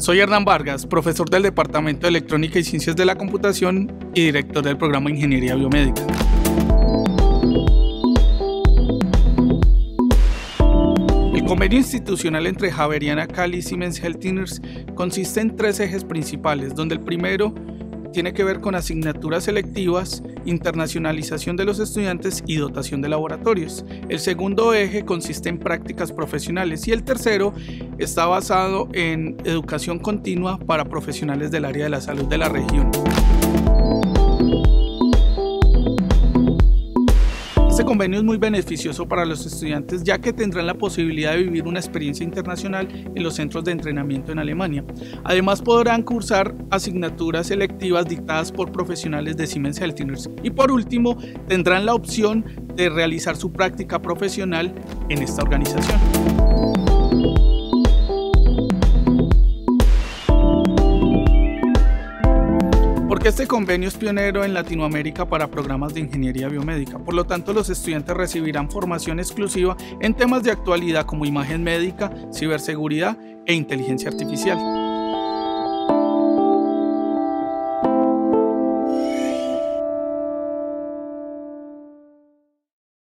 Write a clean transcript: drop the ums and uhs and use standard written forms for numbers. Soy Hernán Vargas, profesor del Departamento de Electrónica y Ciencias de la Computación y director del programa Ingeniería Biomédica. El convenio institucional entre Javeriana Cali y Siemens Healthineers consiste en tres ejes principales, donde el primero tiene que ver con asignaturas selectivas, internacionalización de los estudiantes y dotación de laboratorios. El segundo eje consiste en prácticas profesionales y el tercero está basado en educación continua para profesionales del área de la salud de la región. Este convenio es muy beneficioso para los estudiantes, ya que tendrán la posibilidad de vivir una experiencia internacional en los centros de entrenamiento en Alemania. Además, podrán cursar asignaturas selectivas dictadas por profesionales de Siemens Healthineers. Y por último, tendrán la opción de realizar su práctica profesional en esta organización. Porque este convenio es pionero en Latinoamérica para programas de ingeniería biomédica, por lo tanto los estudiantes recibirán formación exclusiva en temas de actualidad como imagen médica, ciberseguridad e inteligencia artificial.